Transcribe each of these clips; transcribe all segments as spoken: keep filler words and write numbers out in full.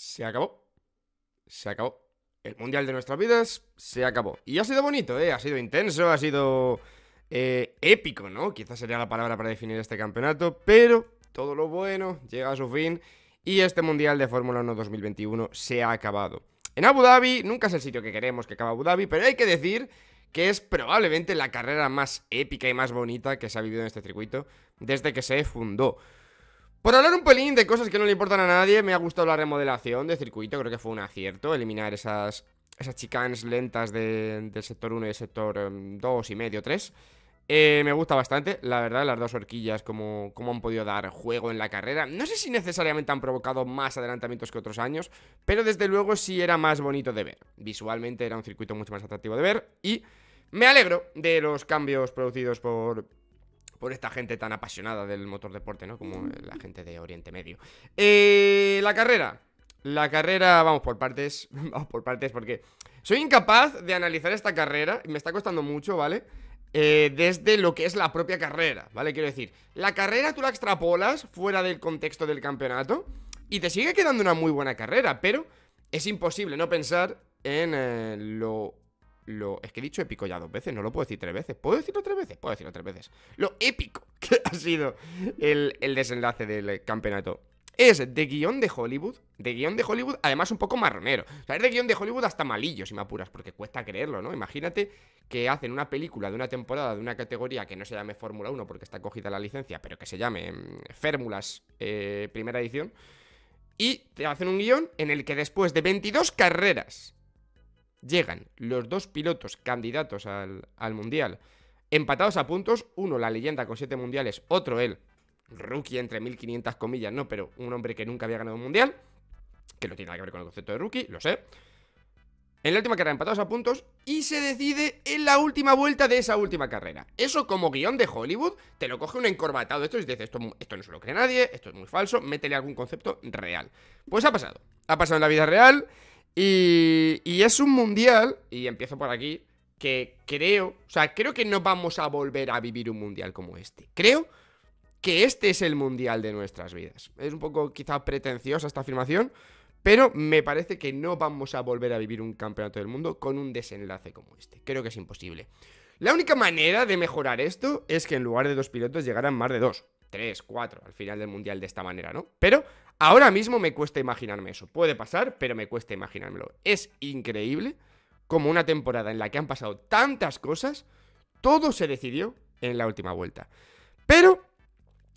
se acabó. Se acabó. El mundial de nuestras vidas se acabó. Y ha sido bonito, ¿eh? Ha sido intenso, ha sido eh, épico, ¿no? Quizás sería la palabra para definir este campeonato, pero todo lo bueno llega a su fin y este mundial de Fórmula uno dos mil veintiuno se ha acabado. En Abu Dhabi, nunca es el sitio que queremos que acabe Abu Dhabi, pero hay que decir que es probablemente la carrera más épica y más bonita que se ha vivido en este circuito desde que se fundó. Por hablar un pelín de cosas que no le importan a nadie, me ha gustado la remodelación de circuito, creo que fue un acierto eliminar esas, esas chicanes lentas de, del sector uno y del sector dos y medio, tres. Eh, me gusta bastante, la verdad, las dos horquillas, como, como han podido dar juego en la carrera. No sé si necesariamente han provocado más adelantamientos que otros años, pero desde luego sí era más bonito de ver. Visualmente era un circuito mucho más atractivo de ver y me alegro de los cambios producidos por, por esta gente tan apasionada del motor deporte, ¿no? Como la gente de Oriente Medio. Eh, la carrera. La carrera, vamos por partes, vamos por partes porque soy incapaz de analizar esta carrera, me está costando mucho, ¿vale? Eh, desde lo que es la propia carrera, ¿vale? Quiero decir, la carrera tú la extrapolas fuera del contexto del campeonato y te sigue quedando una muy buena carrera, pero es imposible no pensar en eh, lo, lo... Es que he dicho épico ya dos veces, no lo puedo decir tres veces. ¿Puedo decirlo tres veces? Puedo decirlo tres veces. Lo épico que ha sido el, el desenlace del campeonato. Es de guión de Hollywood, de guión de Hollywood, además un poco marronero. O sea, es de guión de Hollywood hasta malillo, si me apuras, porque cuesta creerlo, ¿no? Imagínate que hacen una película de una temporada de una categoría que no se llame Fórmula uno porque está cogida la licencia, pero que se llame Fórmulas eh, Primera Edición, y te hacen un guión en el que después de veintidós carreras llegan los dos pilotos candidatos al, al Mundial, empatados a puntos, uno la leyenda con siete mundiales, otro él, rookie entre mil quinientas comillas, no, pero un hombre que nunca había ganado un mundial, que no tiene nada que ver con el concepto de rookie, lo sé. En la última carrera empatados a puntos y se decide en la última vuelta de esa última carrera. Eso como guión de Hollywood te lo coge un encorbatado. Esto es decir, esto, esto no se lo cree nadie, esto es muy falso, métele algún concepto real. Pues ha pasado, ha pasado en la vida real y, y es un mundial, y empiezo por aquí, que creo, o sea, creo que no vamos a volver a vivir un mundial como este. Creo que este es el mundial de nuestras vidas. Es un poco quizá pretenciosa esta afirmación, pero me parece que no vamos a volver a vivir un campeonato del mundo con un desenlace como este. Creo que es imposible. La única manera de mejorar esto es que en lugar de dos pilotos llegaran más de dos, tres, cuatro al final del mundial de esta manera, ¿no? Pero ahora mismo me cuesta imaginarme eso. Puede pasar, pero me cuesta imaginármelo. Es increíble como una temporada en la que han pasado tantas cosas, todo se decidió en la última vuelta. Pero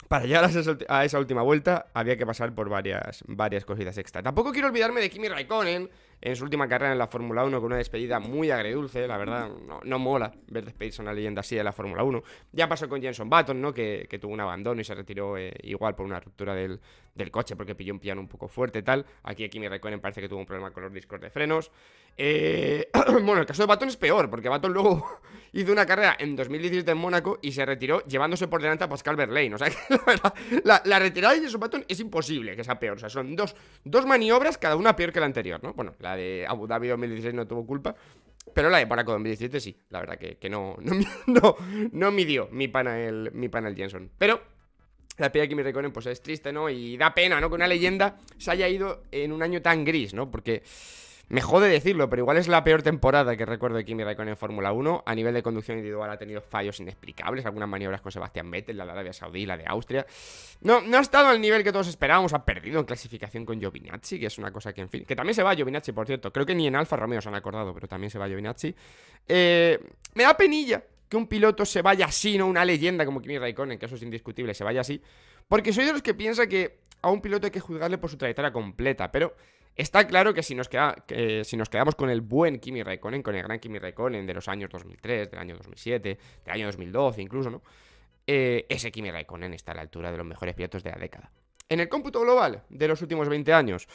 para llegar a esa última vuelta había que pasar por varias, varias cositas extra. Tampoco quiero olvidarme de Kimi Räikkönen en su última carrera en la Fórmula uno con una despedida muy agredulce, la verdad, no, no mola ver despedirse a una leyenda así de la Fórmula uno. Ya pasó con Jenson Button, ¿no? Que, que tuvo un abandono y se retiró eh, igual por una ruptura del, del coche porque pilló un piano un poco fuerte y tal. Aquí Kimi Räikkönen parece que tuvo un problema con los discos de frenos. Eh... bueno, el caso de Button es peor porque Button luego hizo una carrera en dos mil diecisiete en Mónaco y se retiró llevándose por delante a Pascal Wehrlein. O sea que la verdad, la, la retirada de Jenson Button es imposible que sea peor. O sea, son dos, dos maniobras, cada una peor que la anterior, ¿no? Bueno, la de Abu Dhabi dos mil dieciséis no tuvo culpa, pero la de Mónaco dos mil diecisiete sí, la verdad que, que no, no, no, no midió mi pana el, mi pana el Jenson. Pero la pena de Kimi Räikkönen pues es triste, ¿no? Y da pena, ¿no? Que una leyenda se haya ido en un año tan gris, ¿no? Porque me jode decirlo, pero igual es la peor temporada que recuerdo de Kimi Räikkönen en Fórmula uno. A nivel de conducción individual ha tenido fallos inexplicables, algunas maniobras con Sebastian Vettel, la de Arabia Saudí, la de Austria. No, no ha estado al nivel que todos esperábamos, ha perdido en clasificación con Giovinazzi, que es una cosa que, en fin, que también se va Giovinazzi, por cierto. Creo que ni en Alfa Romeo se han acordado, pero también se va Giovinazzi. Eh, me da penilla que un piloto se vaya así, no una leyenda como Kimi Räikkönen, que eso es indiscutible, se vaya así, porque soy de los que piensa que a un piloto hay que juzgarle por su trayectoria completa, pero está claro que si nos, queda, que si nos quedamos con el buen Kimi Räikkönen, con el gran Kimi Räikkönen de los años dos mil tres, del año dos mil siete, del año dos mil doce incluso, ¿no? Eh, ese Kimi Räikkönen está a la altura de los mejores pilotos de la década. En el cómputo global de los últimos veinte años,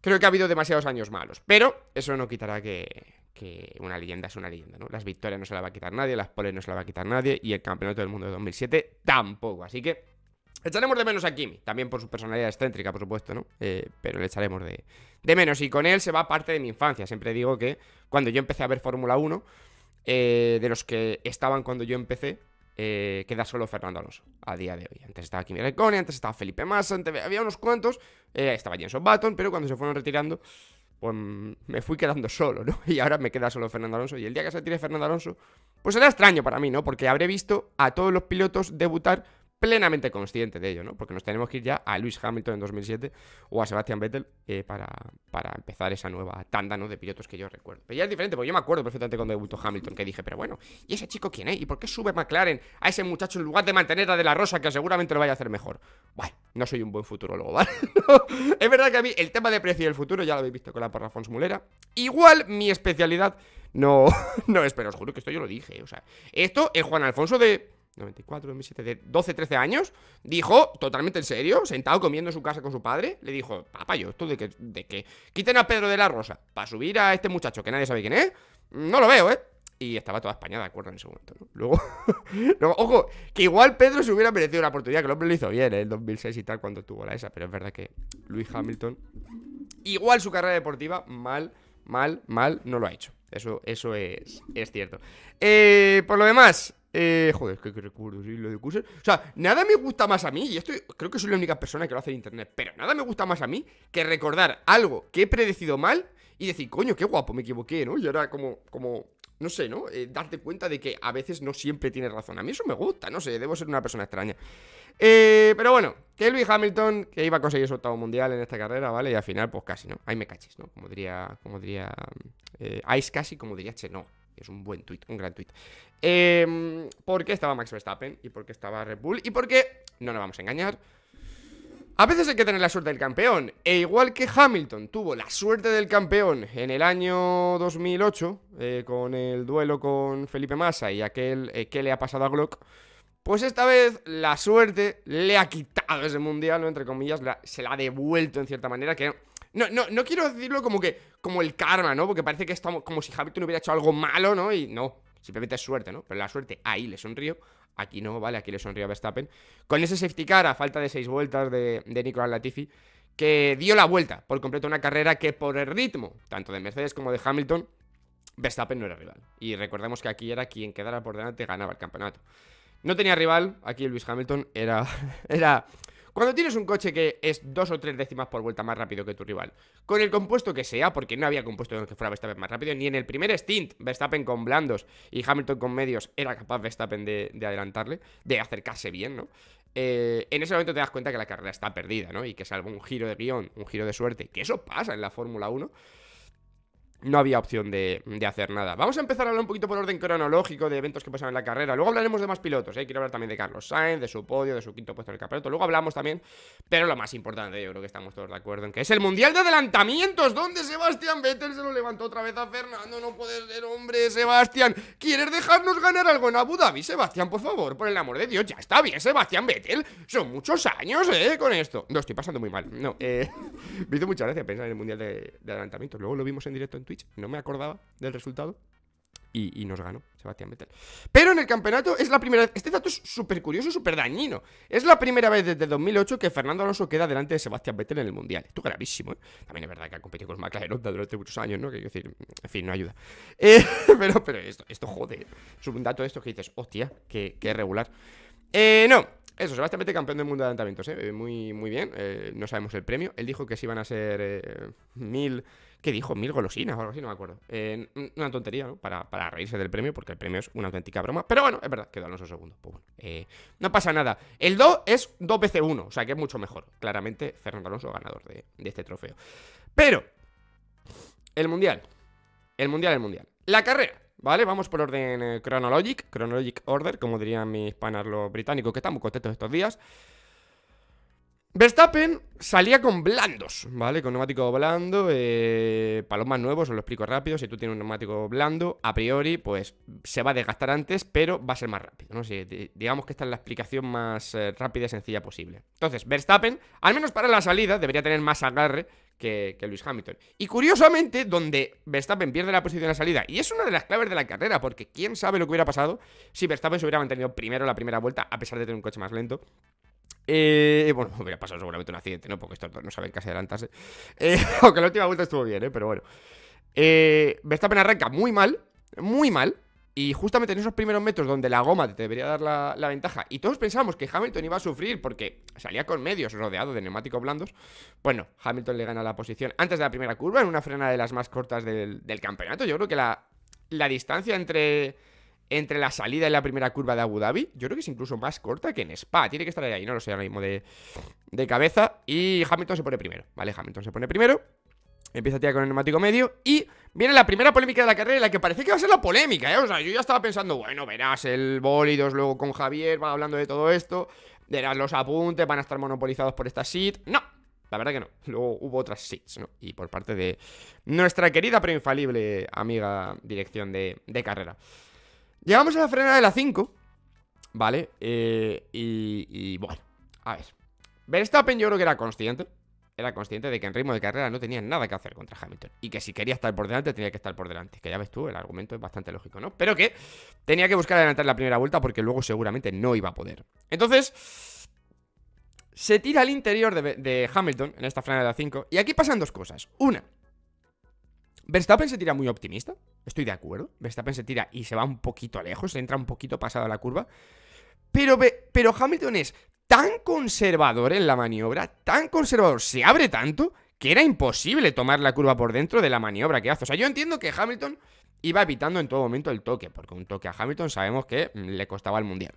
creo que ha habido demasiados años malos, pero eso no quitará que, que una leyenda es una leyenda, ¿no? Las victorias no se las va a quitar nadie, las poles no se las va a quitar nadie y el campeonato del mundo de dos mil siete tampoco, así que echaremos de menos a Kimi, también por su personalidad excéntrica, por supuesto, ¿no? Eh, pero le echaremos de, de menos, y con él se va parte de mi infancia. Siempre digo que cuando yo empecé a ver Fórmula uno, eh, de los que estaban cuando yo empecé, eh, queda solo Fernando Alonso a día de hoy. Antes estaba Kimi Räikkönen, antes estaba Felipe Massa, antes había unos cuantos, eh, estaba Jenson Button, pero cuando se fueron retirando, pues me fui quedando solo, ¿no? Y ahora me queda solo Fernando Alonso. Y el día que se retire Fernando Alonso, pues será extraño para mí, ¿no? Porque habré visto a todos los pilotos debutar plenamente consciente de ello, ¿no? Porque nos tenemos que ir ya a Lewis Hamilton en dos mil siete o a Sebastian Vettel eh, para, para empezar esa nueva tanda, ¿no? De pilotos que yo recuerdo. Pero ya es diferente, porque yo me acuerdo perfectamente cuando debutó Hamilton, que dije, pero bueno, ¿y ese chico quién es? ¿Y por qué sube McLaren a ese muchacho en lugar de mantener a De la Rosa, que seguramente lo vaya a hacer mejor? Bueno, no soy un buen futurólogo, ¿vale? No. Es verdad que a mí el tema de precio y el futuro ya lo habéis visto con la porra Fons Mulera. Igual mi especialidad no, no es, pero os juro que esto yo lo dije, o sea, esto es Juan Alfonso de... noventa y cuatro, dos mil siete, de doce, trece años, dijo, totalmente en serio, sentado comiendo en su casa con su padre, le dijo, papá, yo esto de que, de que quiten a Pedro de la Rosa para subir a este muchacho que nadie sabe quién es, no lo veo, ¿eh? Y estaba toda España de acuerdo en ese momento, ¿no? Luego, luego, ojo, que igual Pedro se hubiera merecido una oportunidad, que el hombre lo hizo bien, ¿eh? El dos mil seis y tal, cuando tuvo la esa, pero es verdad que Lewis Hamilton, igual su carrera deportiva, mal, mal, mal, no lo ha hecho. Eso, eso es, es cierto. Eh, por lo demás... Eh, joder, que recuerdo, sí, lo de Cuser. O sea, nada me gusta más a mí, y esto creo que soy la única persona que lo hace en internet, pero nada me gusta más a mí que recordar algo que he predecido mal y decir, coño, qué guapo, me equivoqué, ¿no? Y ahora como, como, no sé, ¿no? Eh, darte cuenta de que a veces no siempre tienes razón. A mí eso me gusta, no sé, debo ser una persona extraña. Eh, pero bueno, que Lewis Hamilton, que iba a conseguir su octavo mundial en esta carrera, ¿vale? Y al final, pues casi, ¿no? Ahí me cachis, ¿no? Como diría, como diría eh, Ice casi, como diría Chenoa. Es un buen tweet, un gran tweet. Eh, ¿Por qué estaba Max Verstappen? ¿Y por qué estaba Red Bull? ¿Y por qué? No nos vamos a engañar. A veces hay que tener la suerte del campeón. E igual que Hamilton tuvo la suerte del campeón en el año dos mil ocho, eh, con el duelo con Felipe Massa y aquel eh, que le ha pasado a Glock, pues esta vez la suerte le ha quitado ese mundial, ¿no? Entre comillas, la, se la ha devuelto en cierta manera, que... No, no, no quiero decirlo como que como el karma, ¿no? Porque parece que estamos como si Hamilton hubiera hecho algo malo, ¿no? Y no, simplemente es suerte, ¿no? Pero la suerte ahí le sonrío, aquí no, ¿vale? Aquí le sonrío a Verstappen. Con ese safety car a falta de seis vueltas de, de Nicolás Latifi, que dio la vuelta por completo una carrera que por el ritmo, tanto de Mercedes como de Hamilton, Verstappen no era rival. Y recordemos que aquí era quien quedara por delante ganaba el campeonato. No tenía rival, aquí Lewis Hamilton era... era... Cuando tienes un coche que es dos o tres décimas por vuelta más rápido que tu rival, con el compuesto que sea, porque no había compuesto en el que fuera Verstappen más rápido, ni en el primer stint Verstappen con blandos y Hamilton con medios era capaz Verstappen de, de adelantarle, de acercarse bien, ¿no? Eh, en ese momento te das cuenta que la carrera está perdida, ¿no? Y que salvo un giro de guión, un giro de suerte, que eso pasa en la Fórmula uno, no había opción de, de hacer nada. Vamos a empezar a hablar un poquito por orden cronológico de eventos que pasaron en la carrera. Luego hablaremos de más pilotos, ¿eh? Quiero hablar también de Carlos Sainz, de su podio, de su quinto puesto en el campeonato. Luego hablamos también, pero lo más importante, yo creo que estamos todos de acuerdo en que es el Mundial de Adelantamientos, donde Sebastian Vettel se lo levantó otra vez a Fernando. No puede ser, hombre, Sebastian. ¿Quieres dejarnos ganar algo en Abu Dhabi, Sebastian? Por favor, por el amor de Dios, ya está bien, Sebastian Vettel. Son muchos años, ¿eh? Con esto. No, estoy pasando muy mal. No, eh... me hizo mucha gracia pensar en el Mundial de, de Adelantamientos. Luego lo vimos en directo en Twitch, no me acordaba del resultado y, y nos ganó Sebastián Vettel. Pero en el campeonato es la primera vez, este dato es súper curioso, súper dañino, es la primera vez desde dos mil ocho que Fernando Alonso queda delante de Sebastián Vettel en el Mundial. Esto es gravísimo, ¿eh? También es verdad que ha competido con McLaren durante muchos años, ¿no? Que quiero decir, en fin, no ayuda. Eh, pero pero esto, esto jode, es un dato de estos que dices, hostia, que, que regular. Eh, no. Eso, Sebastián Vettel campeón del mundo de adelantamientos, ¿eh? Muy, muy bien, eh, no sabemos el premio. Él dijo que se iban a ser eh, mil... ¿Qué dijo? Mil golosinas o algo así, no me acuerdo. eh, Una tontería, ¿no? Para, para reírse del premio, porque el premio es una auténtica broma. Pero bueno, es verdad, quedó Alonso segundo, pues bueno, eh, no pasa nada. El dos es dos veces uno, o sea que es mucho mejor. Claramente Fernando Alonso ganador de, de este trofeo. Pero El mundial El mundial, el mundial la carrera, ¿vale? Vamos por orden eh, chronologic, chronologic order, como dirían mis panas los británicos, que están muy contentos estos días. Verstappen salía con blandos, ¿vale? Con neumático blando, eh, para los más nuevos, os lo explico rápido. Si tú tienes un neumático blando, a priori, pues se va a desgastar antes, pero va a ser más rápido, ¿no? Si, digamos que esta es la explicación más eh, rápida y sencilla posible. Entonces, Verstappen, al menos para la salida, debería tener más agarre que, que Lewis Hamilton. Y curiosamente, donde Verstappen pierde la posición en la salida, y es una de las claves de la carrera, porque quién sabe lo que hubiera pasado si Verstappen se hubiera mantenido primero la primera vuelta, a pesar de tener un coche más lento. Eh, bueno, hubiera pasado seguramente un accidente, ¿no? Porque estos dos no saben casi adelantarse. Eh, aunque la última vuelta estuvo bien, ¿eh? Pero bueno. Eh, Verstappen arranca muy mal, muy mal. Y justamente en esos primeros metros donde la goma te debería dar la, la ventaja, y todos pensamos que Hamilton iba a sufrir porque salía con medios rodeado de neumáticos blandos, pues no, Hamilton le gana la posición antes de la primera curva en una frenada de las más cortas del, del campeonato. Yo creo que la, la distancia entre, entre la salida y la primera curva de Abu Dhabi, yo creo que es incluso más corta que en Spa. Tiene que estar ahí, no lo sé ahora mismo de, de cabeza. Y Hamilton se pone primero, ¿vale? Hamilton se pone primero. Empieza a tirar con el neumático medio y viene la primera polémica de la carrera, en la que parece que va a ser la polémica, ¿eh? O sea, yo ya estaba pensando, bueno, verás el bólidos luego con Javier, van hablando de todo esto, verás los apuntes, van a estar monopolizados por esta sit. No, la verdad que no, luego hubo otras sits, ¿no? Y por parte de nuestra querida pero infalible amiga dirección de, de carrera. Llegamos a la frenada de la cinco, ¿vale? Eh, y, y bueno, a ver, Verstappen yo creo que era consciente. Era consciente de que en ritmo de carrera no tenía nada que hacer contra Hamilton. Y que si quería estar por delante, tenía que estar por delante. Que ya ves tú, el argumento es bastante lógico, ¿no? Pero que tenía que buscar adelantar la primera vuelta porque luego seguramente no iba a poder. Entonces, se tira al interior de, de Hamilton en esta frenada de la cinco. Y aquí pasan dos cosas. Una, Verstappen se tira muy optimista. Estoy de acuerdo. Verstappen se tira y se va un poquito lejos. Se entra un poquito pasado a la curva. Pero, pero Hamilton es tan conservador en la maniobra, tan conservador, se abre tanto que era imposible tomar la curva por dentro de la maniobra que hace. O sea, yo entiendo que Hamilton iba evitando en todo momento el toque, porque un toque a Hamilton sabemos que le costaba el mundial.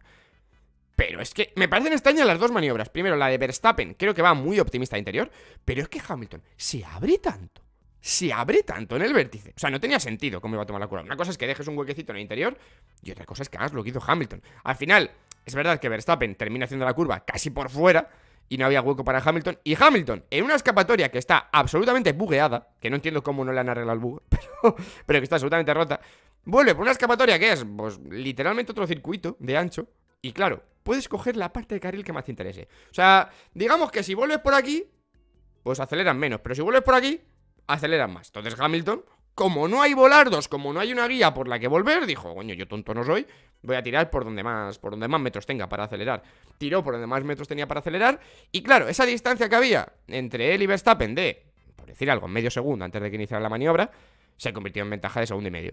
Pero es que me parecen extrañas las dos maniobras. Primero, la de Verstappen, creo que va muy optimista de interior, pero es que Hamilton se abre tanto, se abre tanto en el vértice. O sea, no tenía sentido cómo iba a tomar la curva. Una cosa es que dejes un huequecito en el interior y otra cosa es que hagas lo que hizo Hamilton. Al final, es verdad que Verstappen termina haciendo la curva casi por fuera y no había hueco para Hamilton. Y Hamilton, en una escapatoria que está absolutamente bugueada, que no entiendo cómo no le han arreglado el bug, pero, pero que está absolutamente rota, vuelve por una escapatoria que es, pues, literalmente otro circuito de ancho. Y claro, puedes coger la parte de carril que más te interese. O sea, digamos que si vuelves por aquí, pues aceleran menos, pero si vuelves por aquí, aceleran más. Entonces Hamilton, como no hay volardos, como no hay una guía por la que volver, dijo, coño, yo tonto no soy, voy a tirar por donde más, por donde más metros tenga para acelerar. Tiró por donde más metros tenía para acelerar. Y claro, esa distancia que había entre él y Verstappen de, por decir algo, medio segundo antes de que iniciara la maniobra, se convirtió en ventaja de segundo y medio.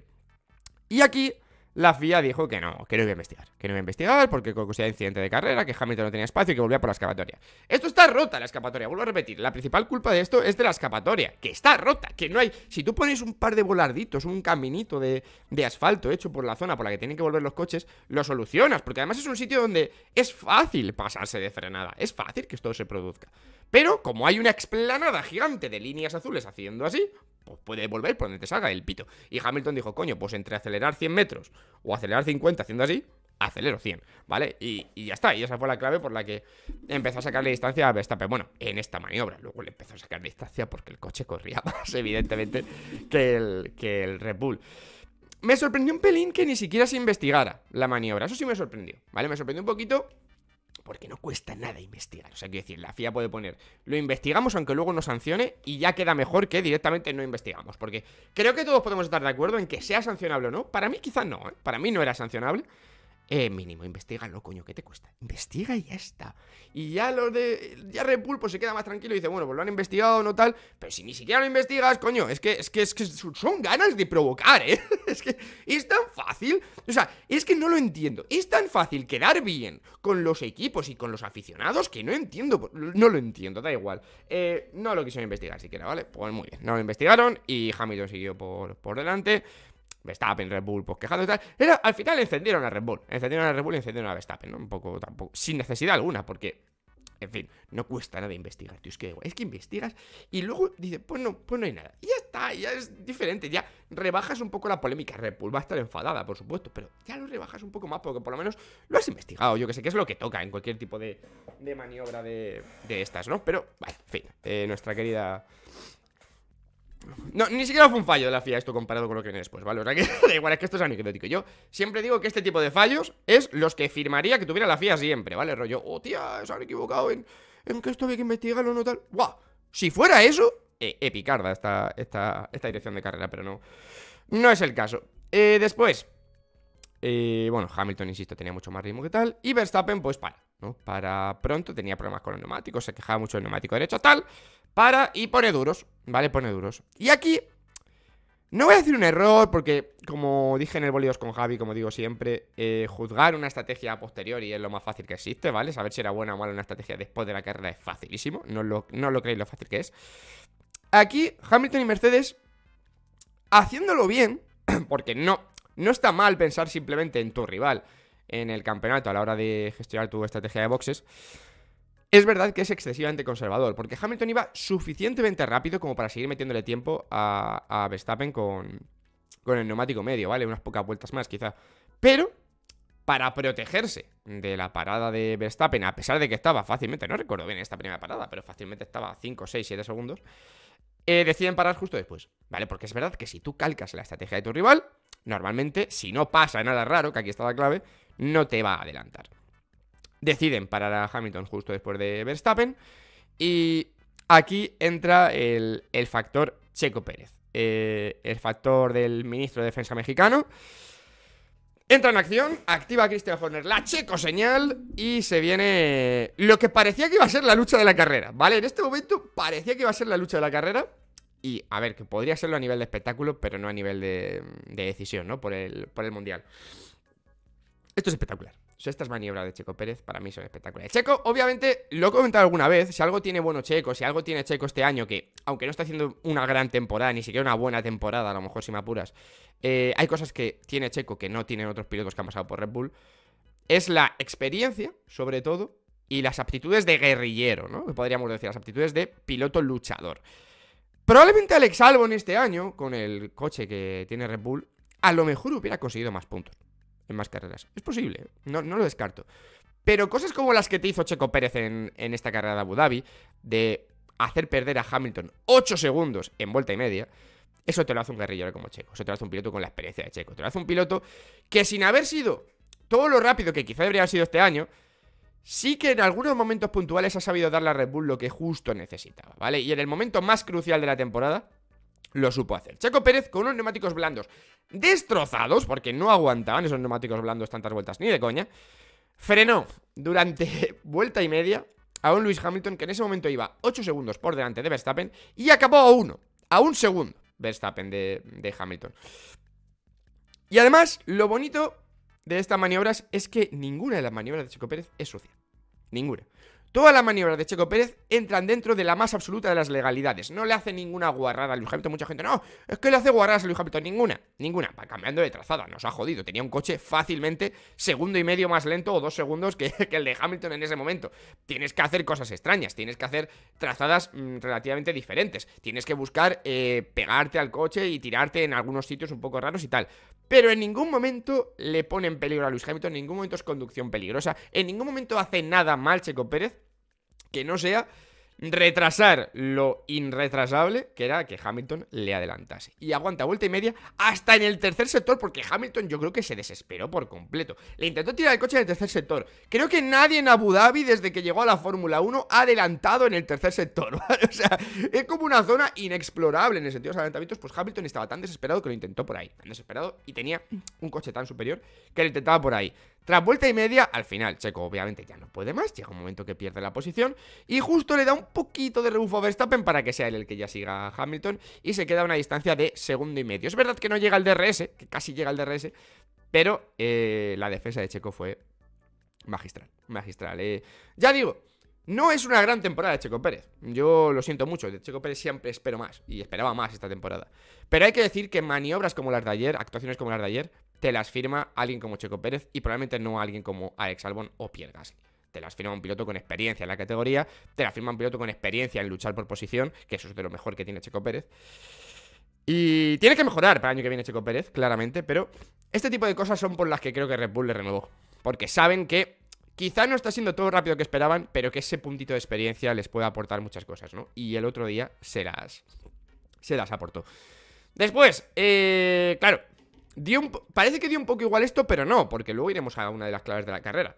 Y aquí la F I A dijo que no, que no iba a investigar, que no iba a investigar porque conocía incidente de carrera, que Hamilton no tenía espacio y que volvía por la escapatoria. Esto está rota, la escapatoria, vuelvo a repetir, la principal culpa de esto es de la escapatoria, que está rota, que no hay... Si tú pones un par de volarditos, un caminito de, de asfalto hecho por la zona por la que tienen que volver los coches, lo solucionas, porque además es un sitio donde es fácil pasarse de frenada, es fácil que esto se produzca. Pero como hay una explanada gigante de líneas azules haciendo así, pues puede volver por donde te salga el pito. Y Hamilton dijo, coño, pues entre acelerar cien metros o acelerar cincuenta haciendo así, acelero cien, ¿vale? Y, y ya está, y esa fue la clave por la que empezó a sacarle distancia a Verstappen. Bueno, en esta maniobra, luego le empezó a sacar distancia porque el coche corría más, evidentemente, que el, que el Red Bull. Me sorprendió un pelín que ni siquiera se investigara la maniobra, eso sí me sorprendió, ¿vale? Me sorprendió un poquito, porque no cuesta nada investigar. O sea, quiero decir, la F I A puede poner, lo investigamos aunque luego nos sancione, y ya queda mejor que directamente no investigamos. Porque creo que todos podemos estar de acuerdo en que sea sancionable o no. Para mí quizás no, ¿eh? Para mí no era sancionable. Eh, mínimo, investígalo, coño, ¿qué te cuesta? Investiga y ya está. Y ya los de... ya Red Bull pues se queda más tranquilo y dice, bueno, pues lo han investigado, no tal. Pero si ni siquiera lo investigas, coño, es que, es que, es que son ganas de provocar, ¿eh? Es que es tan fácil. O sea, es que no lo entiendo. Es tan fácil quedar bien con los equipos y con los aficionados que no entiendo. No lo entiendo, da igual. Eh, no lo quisieron investigar siquiera, ¿vale? Pues muy bien, no lo investigaron y Hamilton siguió por, por delante. Verstappen, Red Bull, pues quejando y tal. Era, al final encendieron a Red Bull. Encendieron a Red Bull y encendieron a Verstappen, ¿no? Un poco, tampoco. Sin necesidad alguna, porque, en fin, no cuesta nada investigar, tío. Es que, es que investigas y luego dices, pues no, pues no hay nada. Y ya está, ya es diferente. Ya rebajas un poco la polémica. Red Bull va a estar enfadada, por supuesto, pero ya lo rebajas un poco más, porque por lo menos lo has investigado. Yo que sé, que es lo que toca en cualquier tipo de, de maniobra de, de estas, ¿no? Pero, vale, en fin, eh, nuestra querida... No, ni siquiera fue un fallo de la F I A esto comparado con lo que viene después, ¿vale? O sea que da igual, es que esto es anecdótico. Yo siempre digo que este tipo de fallos es los que firmaría que tuviera la F I A siempre, ¿vale? Rollo, oh, tía, se han equivocado en, en que esto había que investigarlo, no tal. ¡Guau! Si fuera eso, eh, epicarda esta, esta, esta dirección de carrera, pero no, no es el caso. Eh, después, eh, bueno, Hamilton, insisto, tenía mucho más ritmo que tal. Y Verstappen, pues para, ¿no? Para pronto, tenía problemas con los neumáticos, se quejaba mucho del neumático derecho, tal. Para y pone duros, ¿vale? Pone duros. Y aquí No voy a decir un error porque, como dije en el Bolidos con Javi, como digo siempre, eh, juzgar una estrategia a posteriori es lo más fácil que existe, ¿vale? Saber si era buena o mala una estrategia después de la carrera es facilísimo, no lo, no lo creéis lo fácil que es. Aquí Hamilton y Mercedes, haciéndolo bien, porque no, no está mal pensar simplemente en tu rival en el campeonato a la hora de gestionar tu estrategia de boxes. Es verdad que es excesivamente conservador, porque Hamilton iba suficientemente rápido como para seguir metiéndole tiempo a, a Verstappen con, con el neumático medio, ¿vale? Unas pocas vueltas más, quizá. Pero, para protegerse de la parada de Verstappen, a pesar de que estaba fácilmente, no recuerdo bien esta primera parada, pero fácilmente estaba cinco, seis, siete segundos, eh, deciden parar justo después, ¿vale? Porque es verdad que si tú calcas la estrategia de tu rival, normalmente, si no pasa nada raro, que aquí está la clave, no te va a adelantar. Deciden parar a Hamilton justo después de Verstappen. Y aquí entra el, el factor Checo Pérez, eh, el factor del ministro de Defensa mexicano. Entra en acción, activa a Christian Horner la Checo señal y se viene lo que parecía que iba a ser la lucha de la carrera, ¿vale? En este momento parecía que iba a ser la lucha de la carrera. Y a ver, que podría serlo a nivel de espectáculo, pero no a nivel de, de decisión, ¿no? Por el, por el Mundial. Esto es espectacular. O sea, estas maniobras de Checo Pérez para mí son espectaculares. Checo, obviamente, lo he comentado alguna vez, si algo tiene bueno Checo, si algo tiene Checo este año, que aunque no está haciendo una gran temporada, ni siquiera una buena temporada, a lo mejor si me apuras, eh, hay cosas que tiene Checo que no tienen otros pilotos que han pasado por Red Bull, es la experiencia, sobre todo, y las aptitudes de guerrillero, ¿no? Podríamos decir, las aptitudes de piloto luchador. Probablemente Alex Albon este año, con el coche que tiene Red Bull, a lo mejor hubiera conseguido más puntos en más carreras. Es posible, no, no lo descarto. Pero cosas como las que te hizo Checo Pérez en, en esta carrera de Abu Dhabi, de hacer perder a Hamilton ocho segundos en vuelta y media, eso te lo hace un guerrillero como Checo. Eso te lo hace un piloto con la experiencia de Checo. Te lo hace un piloto que, sin haber sido todo lo rápido que quizá debería haber sido este año, sí que en algunos momentos puntuales ha sabido darle a Red Bull lo que justo necesitaba, ¿vale? Y en el momento más crucial de la temporada lo supo hacer. Checo Pérez con unos neumáticos blandos destrozados, porque no aguantaban esos neumáticos blandos tantas vueltas, ni de coña. Frenó durante vuelta y media a un Lewis Hamilton que en ese momento iba ocho segundos por delante de Verstappen y acabó a uno, a un segundo Verstappen de, de Hamilton. Y además, lo bonito de estas maniobras es que ninguna de las maniobras de Checo Pérez es sucia. Ninguna. Todas las maniobras de Checo Pérez entran dentro de la más absoluta de las legalidades. No le hace ninguna guarrada a Lewis Hamilton. Mucha gente, no, es que le hace guarradas a Lewis Hamilton. Ninguna, ninguna. Va cambiando de trazada, nos ha jodido. Tenía un coche fácilmente segundo y medio más lento o dos segundos que, que el de Hamilton en ese momento. Tienes que hacer cosas extrañas, tienes que hacer trazadas mmm, relativamente diferentes. Tienes que buscar eh, pegarte al coche y tirarte en algunos sitios un poco raros y tal. Pero en ningún momento le pone en peligro a Lewis Hamilton, en ningún momento es conducción peligrosa, en ningún momento hace nada mal Checo Pérez que no sea retrasar lo irretrasable, que era que Hamilton le adelantase. Y aguanta vuelta y media hasta en el tercer sector, porque Hamilton yo creo que se desesperó por completo. Le intentó tirar el coche en el tercer sector. Creo que nadie en Abu Dhabi, desde que llegó a la Fórmula uno, ha adelantado en el tercer sector, ¿vale? O sea, es como una zona inexplorable en el sentido de los adelantamientos. Pues Hamilton estaba tan desesperado que lo intentó por ahí. Tan desesperado y tenía un coche tan superior que lo intentaba por ahí. Tras vuelta y media, al final, Checo obviamente ya no puede más, llega un momento que pierde la posición y justo le da un poquito de rebufo a Verstappen para que sea él el que ya siga a Hamilton y se queda a una distancia de segundo y medio. Es verdad que no llega al D R S, que casi llega al D R S, pero eh, la defensa de Checo fue magistral, magistral. Eh. Ya digo, no es una gran temporada de Checo Pérez, yo lo siento mucho, de Checo Pérez siempre espero más y esperaba más esta temporada. Pero hay que decir que maniobras como las de ayer, actuaciones como las de ayer, te las firma alguien como Checo Pérez y probablemente no alguien como Alex Albon o Pierre Gasly. Te las firma un piloto con experiencia en la categoría, te las firma un piloto con experiencia en luchar por posición, que eso es de lo mejor que tiene Checo Pérez. Y tiene que mejorar para el año que viene Checo Pérez, claramente, pero este tipo de cosas son por las que creo que Red Bull le renovó. Porque saben que quizá no está siendo todo lo rápido que esperaban, pero que ese puntito de experiencia les puede aportar muchas cosas, ¿no? Y el otro día se las, se las aportó. Después, eh, claro... Dio un, parece que dio un poco igual esto, pero no, porque luego iremos a una de las claves de la carrera.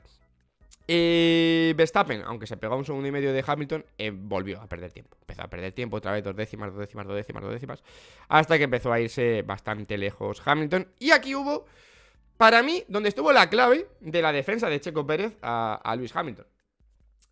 Eh, Verstappen, aunque se pegó a un segundo y medio de Hamilton, eh, volvió a perder tiempo. Empezó a perder tiempo otra vez, dos décimas, dos décimas, dos décimas, dos décimas, hasta que empezó a irse bastante lejos Hamilton. Y aquí hubo, para mí, donde estuvo la clave de la defensa de Checo Pérez a, a Lewis Hamilton.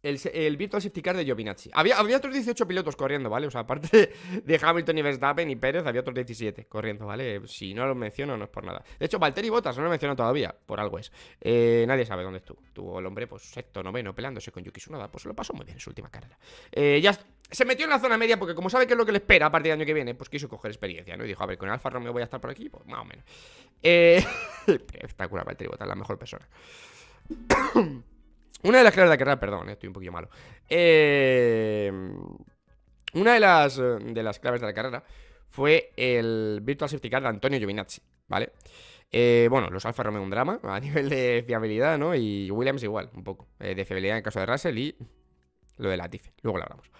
El, el Virtual Safety Car de Giovinazzi. Había, había otros dieciocho pilotos corriendo, ¿vale? O sea, aparte de Hamilton y Verstappen y Pérez, había otros diecisiete corriendo, ¿vale? Si no lo menciono, no es por nada. De hecho, Valtteri Bottas no lo menciono todavía, por algo es. Eh, nadie sabe dónde estuvo. Tuvo el hombre, pues, sexto, noveno, pelándose con Yuki Tsunoda. Pues lo pasó muy bien en su última carrera. Eh, ya se metió en la zona media porque, como sabe que es lo que le espera a partir del año que viene, pues quiso coger experiencia, ¿no? Y dijo, a ver, con Alfa Romeo voy a estar por aquí, pues más o menos. Eh... Espectacular, Valtteri Bottas, la mejor persona. Una de las claras de la carrera, perdón, eh, estoy un poquillo malo. Eh, una de las, de las claves de la carrera fue el Virtual Safety Car de Antonio Giovinazzi, ¿vale? Eh, bueno, los Alfa Romeo un drama a nivel de fiabilidad, ¿no? Y Williams igual, un poco. Eh, de fiabilidad en el caso de Russell y lo de Latifi. Luego lo hablamos.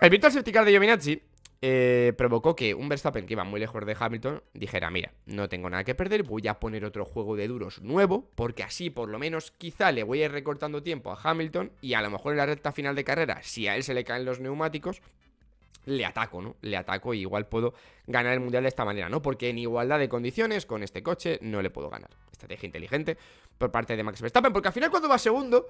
El Virtual Safety Car de Giovinazzi eh, provocó que un Verstappen que iba muy lejos de Hamilton dijera, mira, no tengo nada que perder, voy a poner otro juego de duros nuevo, porque así por lo menos quizá le voy a ir recortando tiempo a Hamilton y a lo mejor en la recta final de carrera, si a él se le caen los neumáticos, le ataco, ¿no? Le ataco y igual puedo ganar el Mundial de esta manera, ¿no? Porque en igualdad de condiciones con este coche no le puedo ganar. Estrategia inteligente por parte de Max Verstappen, porque al final cuando va segundo...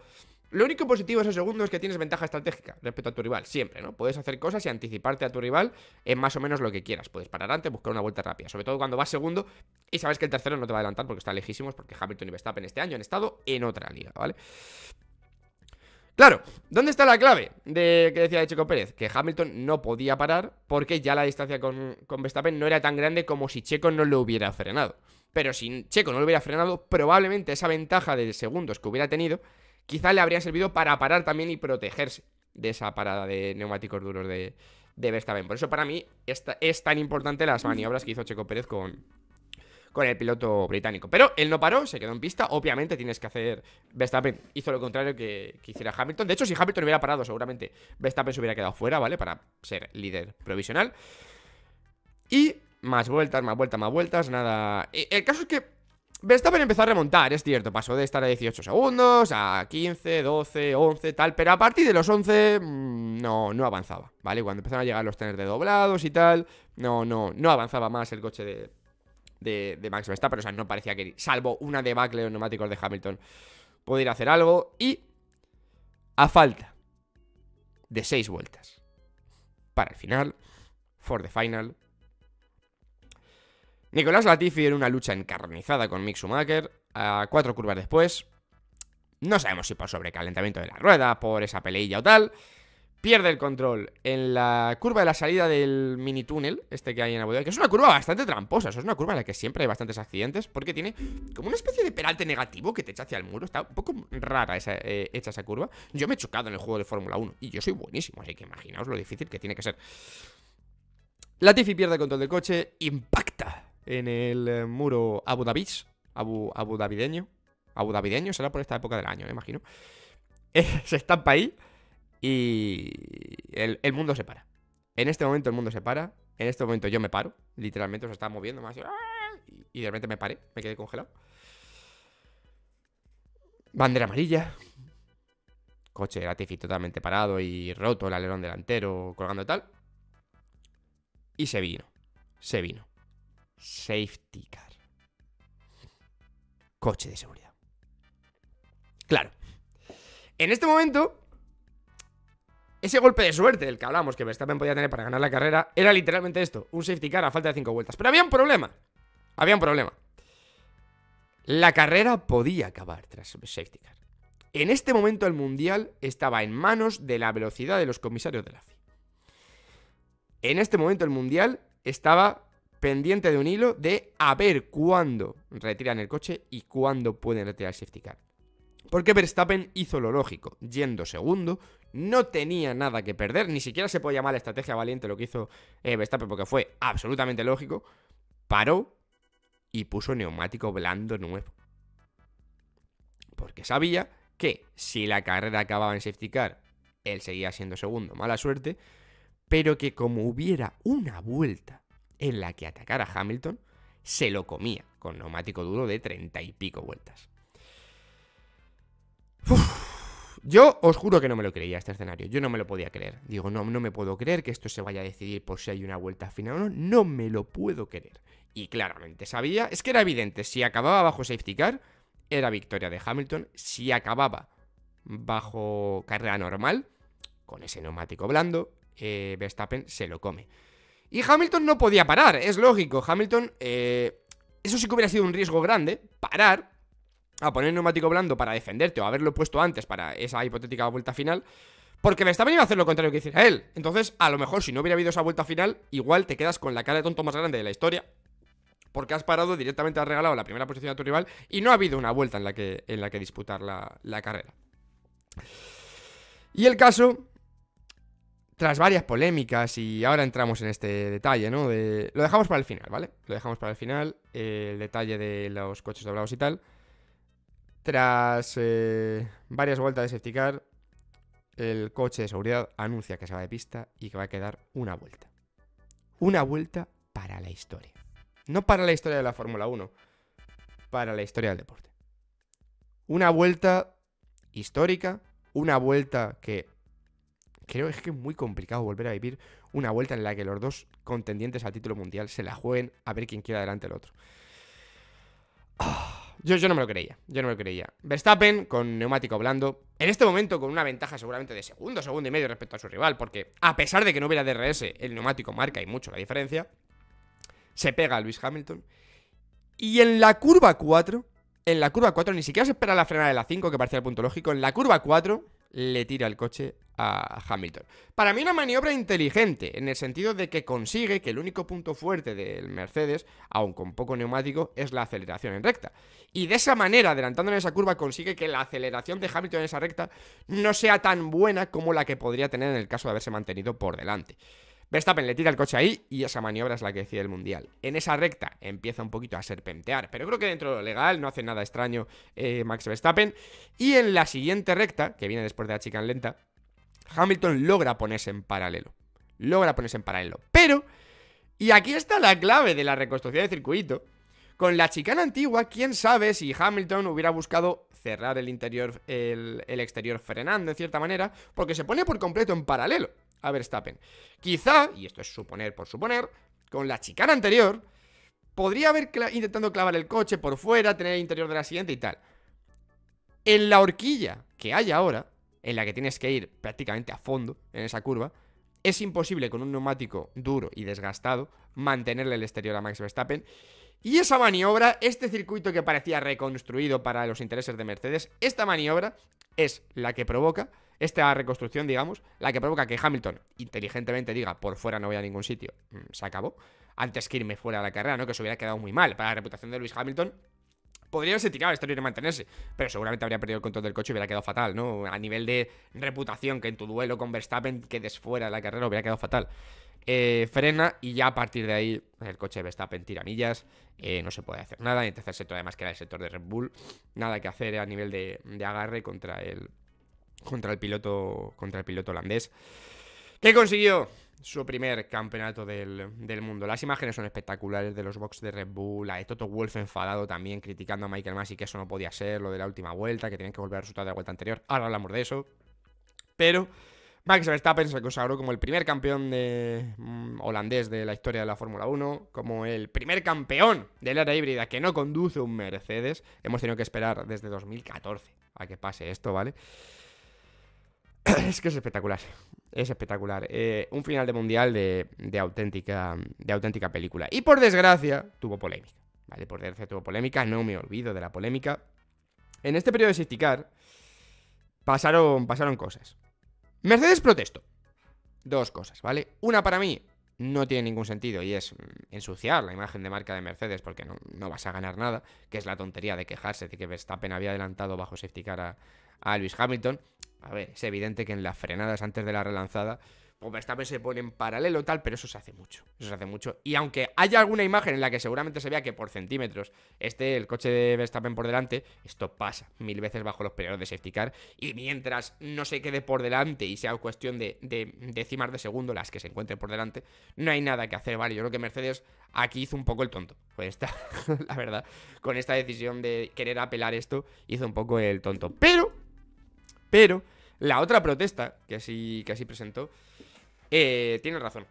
Lo único positivo de ese segundo es que tienes ventaja estratégica respecto a tu rival, siempre, ¿no? Puedes hacer cosas y anticiparte a tu rival en más o menos lo que quieras. Puedes parar antes, buscar una vuelta rápida, sobre todo cuando vas segundo y sabes que el tercero no te va a adelantar porque está lejísimos, porque Hamilton y Verstappen este año han estado en otra liga, ¿vale? Claro, ¿dónde está la clave de que decía de Checo Pérez? Que Hamilton no podía parar porque ya la distancia con, con Verstappen no era tan grande como si Checo no lo hubiera frenado. Pero si Checo no lo hubiera frenado, probablemente esa ventaja de segundos que hubiera tenido... Quizá le habría servido para parar también y protegerse de esa parada de neumáticos duros de, de Verstappen. Por eso para mí esta, es tan importante las maniobras que hizo Checo Pérez con, con el piloto británico. Pero él no paró, se quedó en pista. Obviamente tienes que hacer... Verstappen hizo lo contrario que, que hiciera Hamilton. De hecho, si Hamilton hubiera parado, seguramente Verstappen se hubiera quedado fuera, ¿vale? Para ser líder provisional. Y más vueltas, más vueltas, más vueltas, nada... El caso es que... Verstappen empezó a remontar, es cierto, pasó de estar a dieciocho segundos, a quince, doce, once, tal, pero a partir de los once no, no avanzaba, ¿vale? Cuando empezaron a llegar los trenes de doblados y tal, no, no, no avanzaba más el coche de, de, de Max Verstappen, o sea, no parecía que, salvo una debacle de los neumáticos de Hamilton, pudiera hacer algo, y a falta de seis vueltas para el final, for the final... Nicolás Latifi en una lucha encarnizada con Mick Schumacher, a cuatro curvas después, no sabemos si por sobrecalentamiento de la rueda, por esa peleilla o tal, pierde el control en la curva de la salida del mini túnel, este que hay en Abu Dhabi, que es una curva bastante tramposa, es una curva en la que siempre hay bastantes accidentes, porque tiene como una especie de peralte negativo que te echa hacia el muro, está un poco rara esa, eh, hecha esa curva, yo me he chocado en el juego de Fórmula uno, y yo soy buenísimo, así que imaginaos lo difícil que tiene que ser. Latifi pierde el control del coche, impacta en el muro Abu Dhabi, Abu, Abu Dhabideño, Abu Dhabideño será por esta época del año, me imagino. Se estampa ahí y el, el mundo se para. En este momento el mundo se para, en este momento yo me paro, literalmente se estaba moviendo más y de repente me paré, me quedé congelado. Bandera amarilla, coche de Latifi totalmente parado y roto el alerón delantero colgando tal. Y se vino, se vino. Safety car. Coche de seguridad. Claro. En este momento, ese golpe de suerte del que hablamos que Verstappen podía tener para ganar la carrera era literalmente esto, un safety car a falta de cinco vueltas. Pero había un problema. Había un problema. La carrera podía acabar tras el safety car. En este momento el Mundial estaba en manos de la velocidad de los comisarios de la F I A. En este momento el Mundial estaba... pendiente de un hilo de a ver cuándo retiran el coche y cuándo pueden retirar el safety car. Porque Verstappen hizo lo lógico, yendo segundo, no tenía nada que perder, ni siquiera se puede llamar la estrategia valiente lo que hizo eh, Verstappen porque fue absolutamente lógico, paró y puso neumático blando nuevo. Porque sabía que si la carrera acababa en safety car, él seguía siendo segundo, mala suerte, pero que como hubiera una vuelta en la que atacara a Hamilton, se lo comía con neumático duro de treinta y pico vueltas. Uf, yo os juro que no me lo creía este escenario, yo no me lo podía creer. Digo, no, no me puedo creer que esto se vaya a decidir por si hay una vuelta final o no, no me lo puedo creer. Y claramente sabía, es que era evidente, si acababa bajo safety car, era victoria de Hamilton, si acababa bajo carrera normal, con ese neumático blando, eh, Verstappen se lo come. Y Hamilton no podía parar, es lógico. Hamilton, eh, eso sí que hubiera sido un riesgo grande, parar a poner neumático blando para defenderte o haberlo puesto antes para esa hipotética vuelta final, porque Verstappen iba a hacer lo contrario que hiciera él. Entonces, a lo mejor, si no hubiera habido esa vuelta final, igual te quedas con la cara de tonto más grande de la historia, porque has parado, directamente has regalado la primera posición a tu rival y no ha habido una vuelta en la que, en la que disputar la, la carrera. Y el caso, tras varias polémicas, y ahora entramos en este detalle, ¿no? De, lo dejamos para el final, ¿vale? Lo dejamos para el final, eh, el detalle de los coches doblados y tal. Tras eh, varias vueltas de safety car, el coche de seguridad anuncia que se va de pista y que va a quedar una vuelta. Una vuelta para la historia. No para la historia de la Fórmula uno, para la historia del deporte. Una vuelta histórica, una vuelta que creo es que es muy complicado volver a vivir, una vuelta en la que los dos contendientes al título mundial se la jueguen a ver quién queda delante del otro. Oh, yo, yo no me lo creía, yo no me lo creía. Verstappen con neumático blando, en este momento con una ventaja seguramente de segundo, segundo y medio respecto a su rival, porque a pesar de que no hubiera D R S, el neumático marca y mucho la diferencia. Se pega a Lewis Hamilton. Y en la curva cuatro, en la curva cuatro, ni siquiera se espera la frenada de la cinco, que parecía el punto lógico. En la curva cuatro le tira el coche a Hamilton. Para mí una maniobra inteligente, en el sentido de que consigue que el único punto fuerte del Mercedes, aun con poco neumático, es la aceleración en recta. Y de esa manera, adelantándole en esa curva, consigue que la aceleración de Hamilton en esa recta no sea tan buena como la que podría tener en el caso de haberse mantenido por delante. Verstappen le tira el coche ahí y esa maniobra es la que decide el Mundial. En esa recta empieza un poquito a serpentear, pero creo que dentro de lo legal no hace nada extraño eh, Max Verstappen. Y en la siguiente recta, que viene después de la chicane lenta, Hamilton logra ponerse en paralelo. Logra ponerse en paralelo. Pero, y aquí está la clave de la reconstrucción de circuito, con la chicana antigua, quién sabe si Hamilton hubiera buscado cerrar el interior, el, el exterior frenando en cierta manera, porque se pone por completo en paralelo a Verstappen. Quizá, y esto es suponer por suponer, con la chicana anterior podría haber cla- intentando clavar el coche por fuera, tener el interior de la siguiente y tal. En la horquilla que hay ahora, en la que tienes que ir prácticamente a fondo en esa curva, es imposible con un neumático duro y desgastado mantenerle el exterior a Max Verstappen. Y esa maniobra, este circuito que parecía reconstruido para los intereses de Mercedes, esta maniobra es la que provoca, esta reconstrucción, digamos, la que provoca que Hamilton inteligentemente diga, por fuera no voy a ningún sitio, se acabó, antes que irme fuera de la carrera, ¿no? Que se hubiera quedado muy mal para la reputación de Lewis Hamilton. Podría haberse tirado el exterior y mantenerse, pero seguramente habría perdido el control del coche y hubiera quedado fatal, ¿no? A nivel de reputación, que en tu duelo con Verstappen quedes fuera de la carrera, hubiera quedado fatal. Eh, frena y ya a partir de ahí el coche de Verstappen tira millas, eh, no se puede hacer nada. En el tercer sector, además, que era el sector de Red Bull, nada que hacer a nivel de, de agarre contra el, contra el piloto contra el piloto holandés, que consiguió su primer campeonato del, del mundo. Las imágenes son espectaculares de los box de Red Bull, la de Toto Wolf enfadado también, criticando a Michael Masi que eso no podía ser, lo de la última vuelta, que tenían que volver al resultado de la vuelta anterior. Ahora hablamos de eso, pero Max Verstappen se consagró como el primer campeón de, mm, holandés de la historia de la Fórmula uno, como el primer campeón de la era híbrida que no conduce un Mercedes. Hemos tenido que esperar desde dos mil catorce a que pase esto, ¿vale? Es que es espectacular, es espectacular. Eh, un final de mundial de, de, auténtica, de auténtica película. Y por desgracia tuvo polémica, ¿vale? Por desgracia tuvo polémica, no me olvido de la polémica. En este periodo de safety car pasaron, pasaron cosas. Mercedes protestó. Dos cosas, ¿vale? Una, para mí no tiene ningún sentido, y es ensuciar la imagen de marca de Mercedes, porque no, no vas a ganar nada, que es la tontería de quejarse de que Verstappen había adelantado bajo safety car a, a Lewis Hamilton. A ver, es evidente que en las frenadas antes de la relanzada, pues Verstappen se pone en paralelo tal, pero eso se hace mucho, eso se hace mucho. Y aunque haya alguna imagen en la que seguramente se vea que por centímetros esté el coche de Verstappen por delante, esto pasa mil veces bajo los periodos de safety car, y mientras no se quede por delante y sea cuestión de, de décimas de segundo las que se encuentren por delante, no hay nada que hacer, ¿vale? Yo creo que Mercedes aquí hizo un poco el tonto, pues está, la verdad, con esta decisión de querer apelar esto, hizo un poco el tonto. Pero, pero, la otra protesta que sí, que sí presentó, eh, tienen razón.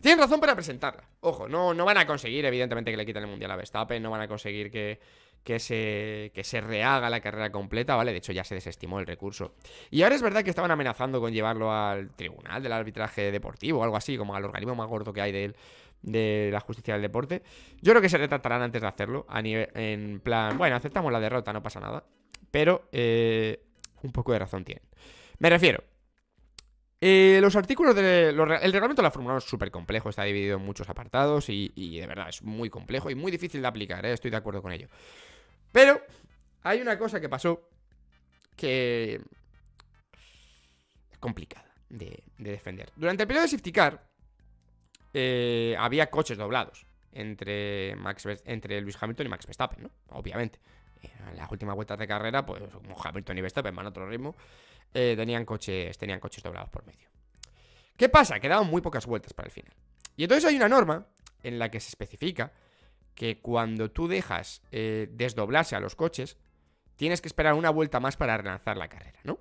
Tienen razón para presentarla. Ojo, no, no van a conseguir, evidentemente, que le quiten el Mundial a Verstappen, no van a conseguir que, que se, que se rehaga la carrera completa, ¿vale? De hecho, ya se desestimó el recurso. Y ahora es verdad que estaban amenazando con llevarlo al tribunal del arbitraje deportivo o algo así, como al organismo más gordo que hay de él, de la justicia del deporte. Yo creo que se retratarán antes de hacerlo, a nivel, en plan, bueno, aceptamos la derrota, no pasa nada. Pero eh, un poco de razón tienen. Me refiero, eh, los artículos de los, el reglamento de la Fórmula uno es súper complejo, está dividido en muchos apartados y, y de verdad es muy complejo y muy difícil de aplicar, ¿eh? Estoy de acuerdo con ello. Pero hay una cosa que pasó que es complicada de, de defender. Durante el periodo de safety car eh, había coches doblados entre, Max, entre Lewis Hamilton y Max Verstappen, ¿no? Obviamente. En las últimas vueltas de carrera, pues como Hamilton y Verstappen van a otro ritmo, eh, tenían, coches, tenían coches doblados por medio. ¿Qué pasa? Quedaban muy pocas vueltas para el final. Y entonces hay una norma en la que se especifica que cuando tú dejas eh, desdoblarse a los coches, tienes que esperar una vuelta más para relanzar la carrera, ¿no?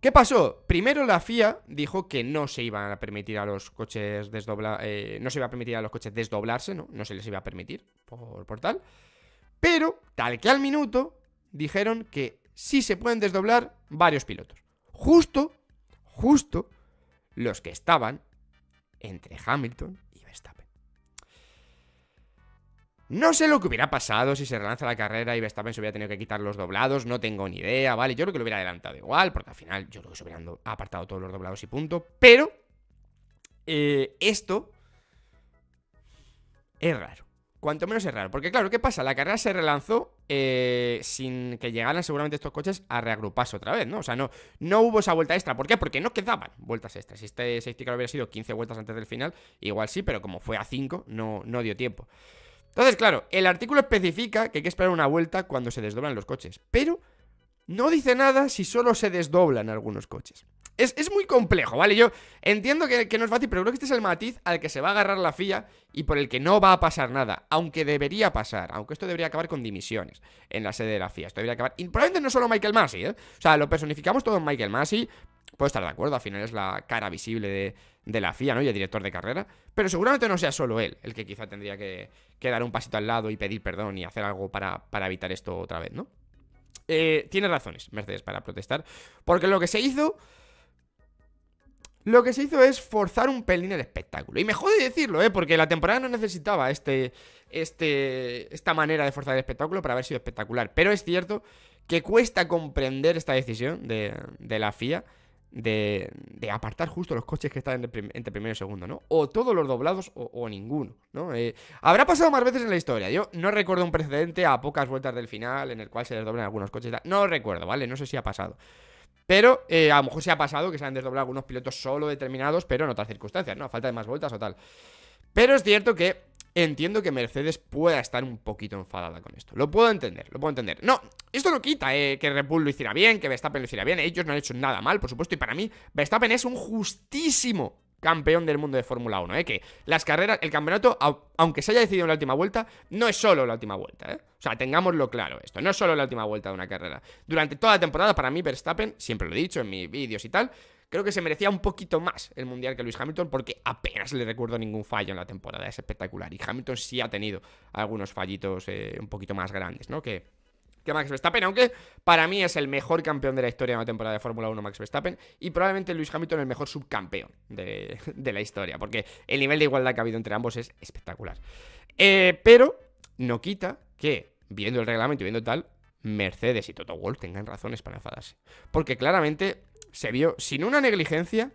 ¿Qué pasó? Primero la F I A dijo que no se iban a permitir a los coches desdoblar, eh, no se iba a permitir a los coches desdoblarse, ¿no? No se les iba a permitir por, por tal. Pero, tal que al minuto, dijeron que sí se pueden desdoblar varios pilotos. Justo, justo, los que estaban entre Hamilton y Verstappen. No sé lo que hubiera pasado si se relanza la carrera y Verstappen se hubiera tenido que quitar los doblados, no tengo ni idea, ¿vale? Yo creo que lo hubiera adelantado igual, porque al final yo creo que se hubieran apartado todos los doblados y punto. Pero, eh, esto es raro. Cuanto menos es raro, porque claro, ¿qué pasa? La carrera se relanzó eh, sin que llegaran seguramente estos coches a reagruparse otra vez, ¿no? O sea, no, no hubo esa vuelta extra. ¿Por qué? Porque no quedaban vueltas extras. Si este safety car hubiera sido quince vueltas antes del final, igual sí, pero como fue a cinco, no, no dio tiempo. Entonces, claro, el artículo especifica que hay que esperar una vuelta cuando se desdoblan los coches, pero no dice nada si solo se desdoblan algunos coches. Es, es muy complejo, ¿vale? Yo entiendo que, que no es fácil, pero creo que este es el matiz al que se va a agarrar la F I A y por el que no va a pasar nada, aunque debería pasar, aunque esto debería acabar con dimisiones en la sede de la F I A, esto debería acabar, y probablemente no solo Michael Masi, ¿eh? O sea, lo personificamos todo en Michael Masi, puedo estar de acuerdo, al final es la cara visible de, de la F I A, ¿no? Y el director de carrera, pero seguramente no sea solo él el que quizá tendría que, que dar un pasito al lado y pedir perdón y hacer algo para, para evitar esto otra vez, ¿no? Eh, tiene razones Mercedes para protestar, porque lo que se hizo... Lo que se hizo es forzar un pelín el espectáculo. Y me jode decirlo, ¿eh? Porque la temporada no necesitaba este, este, esta manera de forzar el espectáculo para haber sido espectacular. Pero es cierto que cuesta comprender esta decisión de, de la F I A de, de apartar justo los coches que están entre, entre primero y segundo, ¿no? O todos los doblados o, o ninguno, ¿no? Eh, habrá pasado más veces en la historia. Yo no recuerdo un precedente a pocas vueltas del final en el cual se desdoblan algunos coches. No lo recuerdo, ¿vale? No sé si ha pasado. Pero eh, a lo mejor se ha pasado que se han desdoblado algunos pilotos solo determinados, pero en otras circunstancias, ¿no? A falta de más vueltas o tal. Pero es cierto que entiendo que Mercedes pueda estar un poquito enfadada con esto. Lo puedo entender, lo puedo entender. No, esto no quita eh, que Red Bull lo hiciera bien, que Verstappen lo hiciera bien. Ellos no han hecho nada mal, por supuesto. Y para mí, Verstappen es un justísimo campeón del mundo de Fórmula uno, ¿eh? Que las carreras, el campeonato, aunque se haya decidido en la última vuelta, no es solo la última vuelta, ¿eh? O sea, tengámoslo claro esto, no es solo la última vuelta de una carrera. Durante toda la temporada, para mí, Verstappen, siempre lo he dicho en mis vídeos y tal, creo que se merecía un poquito más el Mundial que Lewis Hamilton, porque apenas le recuerdo ningún fallo en la temporada, es espectacular. Y Hamilton sí ha tenido algunos fallitos eh, un poquito más grandes, ¿no? Que... que Max Verstappen, aunque para mí es el mejor campeón de la historia de una temporada de Fórmula uno Max Verstappen, y probablemente Lewis Hamilton el mejor subcampeón de, de la historia, porque el nivel de igualdad que ha habido entre ambos es espectacular. Eh, pero no quita que, viendo el reglamento y viendo tal, Mercedes y Toto Wolf tengan razones para enfadarse, porque claramente se vio, sin una negligencia,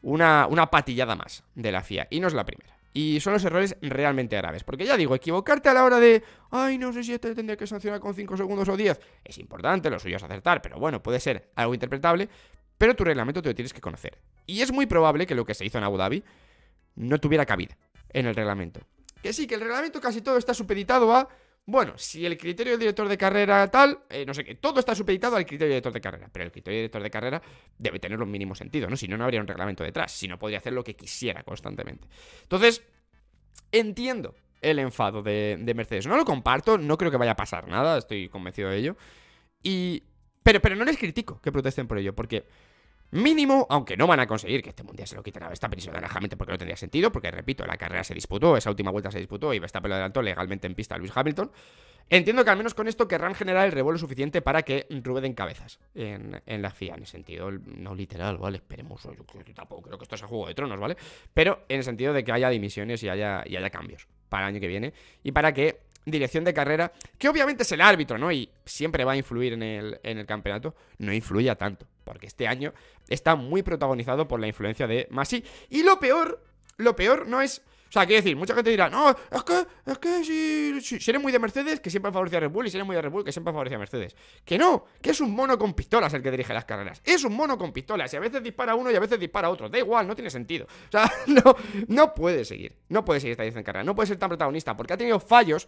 una, una patillada más de la F I A, y no es la primera. Y son los errores realmente graves. Porque ya digo, equivocarte a la hora de... Ay, no sé si este tendría que sancionar con cinco segundos o diez. Es importante, lo suyo es acertar. Pero bueno, puede ser algo interpretable. Pero tu reglamento te lo tienes que conocer. Y es muy probable que lo que se hizo en Abu Dhabi no tuviera cabida en el reglamento. Que sí, que el reglamento casi todo está supeditado a... Bueno, si el criterio del director de carrera tal, eh, no sé qué, todo está supeditado al criterio del director de carrera, pero el criterio del director de carrera debe tener los mínimos sentidos, ¿no? Si no, no habría un reglamento detrás, si no podría hacer lo que quisiera constantemente. Entonces, entiendo el enfado de, de Mercedes. No lo comparto, no creo que vaya a pasar nada, estoy convencido de ello. Y, pero, pero no les critico que protesten por ello, porque mínimo, aunque no van a conseguir que este mundial se lo quiten a Verstappen y se lo dan a Hamilton, porque no tendría sentido, porque repito, la carrera se disputó, esa última vuelta se disputó y Verstappen lo adelantó legalmente en pista a Lewis Hamilton. Entiendo que al menos con esto querrán generar el revuelo suficiente para que rueden cabezas en, en la F I A, en el sentido no literal, ¿vale? Esperemos, yo, yo tampoco creo que esto sea Juego de Tronos, ¿vale? Pero en el sentido de que haya dimisiones y haya, y haya cambios para el año que viene y para que dirección de carrera, que obviamente es el árbitro, ¿no? Y siempre va a influir en el, en el campeonato, no influya tanto, porque este año está muy protagonizado por la influencia de Masi. Y lo peor, lo peor no es... O sea, quiero decir, mucha gente dirá, no, es que, es que si, si, si eres muy de Mercedes, que siempre favorece a Red Bull, y si eres muy de Red Bull, que siempre favorece a Mercedes. Que no, que es un mono con pistolas el que dirige las carreras. Es un mono con pistolas, y a veces dispara uno y a veces dispara otro. Da igual, no tiene sentido. O sea, no, no puede seguir, no puede seguir esta dirección de carrera, no puede ser tan protagonista, porque ha tenido fallos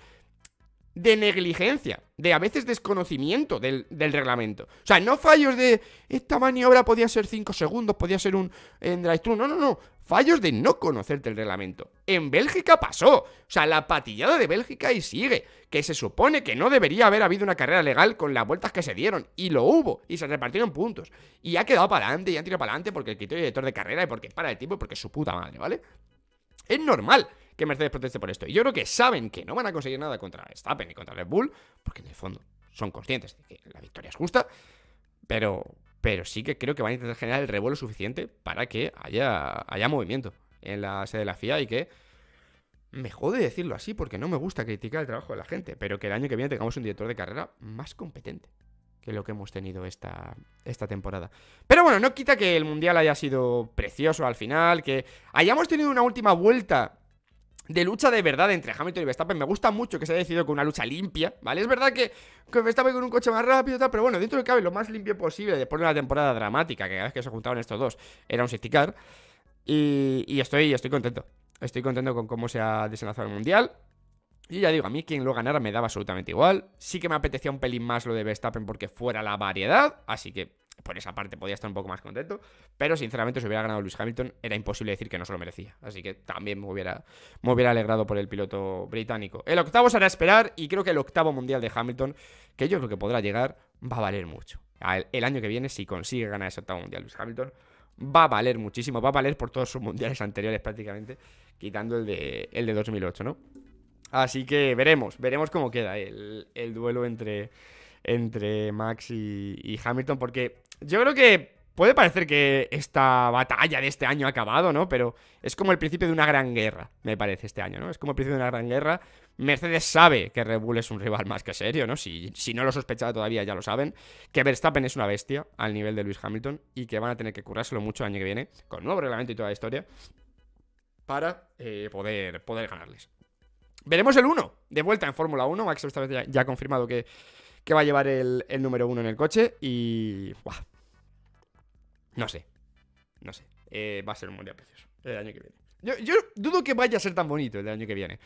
de negligencia, de a veces desconocimiento del, del reglamento. O sea, no fallos de esta maniobra podía ser cinco segundos, podía ser un en drive-thru. No, no, no. Fallos de no conocerte el reglamento. En Bélgica pasó. O sea, la patillada de Bélgica y sigue. Que se supone que no debería haber habido una carrera legal con las vueltas que se dieron. Y lo hubo. Y se repartieron puntos. Y ha quedado para adelante y han tirado para adelante porque el criterio director de carrera y porque para el tiempo y porque es su puta madre, ¿vale? Es normal que Mercedes proteste por esto. Y yo creo que saben que no van a conseguir nada contra Verstappen ni contra Red Bull, porque en el fondo son conscientes de que la victoria es justa, pero, pero sí que creo que van a intentar generar el revuelo suficiente para que haya, haya movimiento en la sede de la F I A y que... Me jode decirlo así porque no me gusta criticar el trabajo de la gente, pero que el año que viene tengamos un director de carrera más competente que lo que hemos tenido esta, esta temporada. Pero bueno, no quita que el Mundial haya sido precioso al final, que hayamos tenido una última vuelta de lucha de verdad entre Hamilton y Verstappen. Me gusta mucho que se haya decidido con una lucha limpia, ¿vale? Es verdad que, que Verstappen con un coche más rápido y tal, pero bueno, dentro de lo que cabe, lo más limpio posible después de una temporada dramática, que cada vez que se juntaban estos dos era un safety car. Y, y estoy, estoy contento. Estoy contento con cómo se ha desenlazado el Mundial. Y ya digo, a mí quien lo ganara me daba absolutamente igual. Sí que me apetecía un pelín más lo de Verstappen porque fuera la variedad, así que por esa parte podía estar un poco más contento, pero sinceramente si hubiera ganado Lewis Hamilton era imposible decir que no se lo merecía, así que también me hubiera, me hubiera alegrado por el piloto británico. El octavo será esperar y creo que el octavo mundial de Hamilton, que yo creo que podrá llegar, va a valer mucho. El, el año que viene, si consigue ganar ese octavo mundial Lewis Hamilton, va a valer muchísimo, va a valer por todos sus mundiales anteriores prácticamente, quitando el de, el de dos mil ocho, ¿no? Así que veremos, veremos cómo queda el, el duelo entre... entre Max y, y Hamilton, porque yo creo que puede parecer que esta batalla de este año ha acabado, ¿no? Pero es como el principio de una gran guerra, me parece, este año, ¿no? Es como el principio de una gran guerra. Mercedes sabe que Red Bull es un rival más que serio, ¿no? Si, si no lo sospechaba todavía, ya lo saben. Que Verstappen es una bestia al nivel de Lewis Hamilton y que van a tener que currárselo mucho el año que viene, con nuevo reglamento y toda la historia, para eh, poder, poder ganarles. Veremos el uno, de vuelta en Fórmula uno. Max Verstappen ya, ya ha confirmado que que va a llevar el, el número uno en el coche y... Buah. No sé, no sé. Eh, va a ser un mundial precioso el año que viene. Yo, yo dudo que vaya a ser tan bonito el año que viene,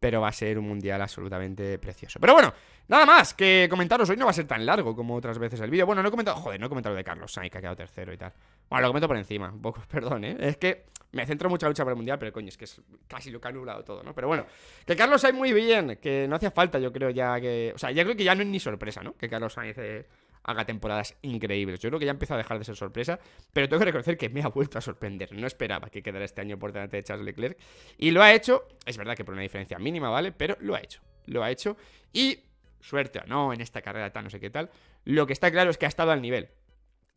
pero va a ser un mundial absolutamente precioso. Pero bueno, nada más que comentaros. Hoy no va a ser tan largo como otras veces el vídeo. Bueno, no he comentado... Joder, no he comentado lo de Carlos Sainz, que ha quedado tercero y tal. Bueno, lo comento por encima, un poco, perdón, ¿eh? Es que me centro mucho en la lucha para el mundial, pero coño, es que es casi lo que ha nublado todo, ¿no? Pero bueno, que Carlos Sainz muy bien, que no hacía falta, yo creo ya que... O sea, ya creo que ya no es ni sorpresa, ¿no? Que Carlos Sainz eh, haga temporadas increíbles. Yo creo que ya empieza a dejar de ser sorpresa, pero tengo que reconocer que me ha vuelto a sorprender. No esperaba que quedara este año por delante de Charles Leclerc. Y lo ha hecho, es verdad que por una diferencia mínima, ¿vale? Pero lo ha hecho, lo ha hecho. Y suerte o no en esta carrera tal, no sé qué tal, lo que está claro es que ha estado al nivel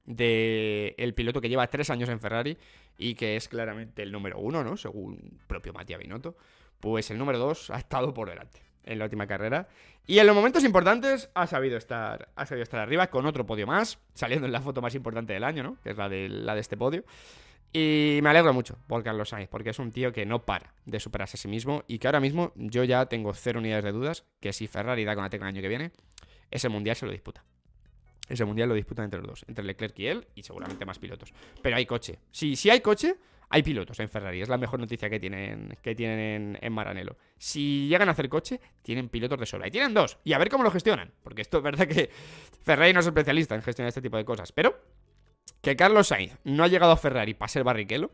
del piloto que lleva tres años en Ferrari y que es claramente el número uno, ¿no? Según propio Mattia Binotto, pues el número dos ha estado por delante en la última carrera y en los momentos importantes ha sabido estar, ha sabido estar arriba con otro podio más, saliendo en la foto más importante del año, ¿no? Que es la de, la de este podio. Y me alegro mucho por Carlos Sainz, porque es un tío que no para de superarse a sí mismo y que ahora mismo yo ya tengo cero unidades de dudas que si Ferrari da con la tecla el año que viene, ese mundial se lo disputa. Ese mundial lo disputan entre los dos, entre Leclerc y él, y seguramente más pilotos. Pero hay coche. Si, si hay coche, hay pilotos en Ferrari. Es la mejor noticia que tienen, que tienen en, en Maranello. Si llegan a hacer coche, tienen pilotos de sobra. Y tienen dos. Y a ver cómo lo gestionan. Porque esto es verdad que Ferrari no es especialista en gestionar este tipo de cosas. Pero que Carlos Sainz no ha llegado a Ferrari para ser Barrichello